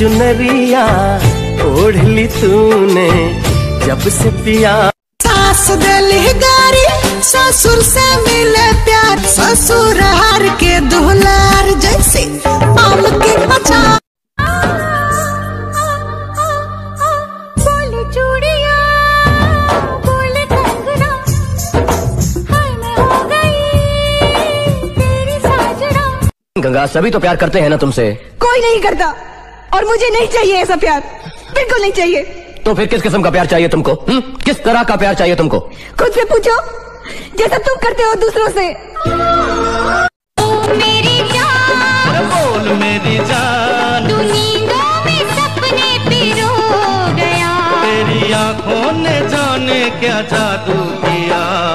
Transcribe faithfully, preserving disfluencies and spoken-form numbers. चुनरिया ओढ़ली तूने जब से पिया। सास देली गारी ससुर से मिले प्यार, ससुर हार के दुलार जैसे पाल के बचा। गंगा सभी तो प्यार करते हैं ना तुमसे। कोई नहीं करता और मुझे नहीं चाहिए ऐसा प्यार, बिल्कुल नहीं चाहिए। तो फिर किस किस्म का प्यार चाहिए तुमको? हुँ? किस तरह का प्यार चाहिए तुमको? खुद से पूछो, जैसा तुम करते हो दूसरों से। मेरी जान, बोल मेरी जान, दुनिया में सपने पे रो गया, तेरी आँखों ने जाने क्या जादू किया।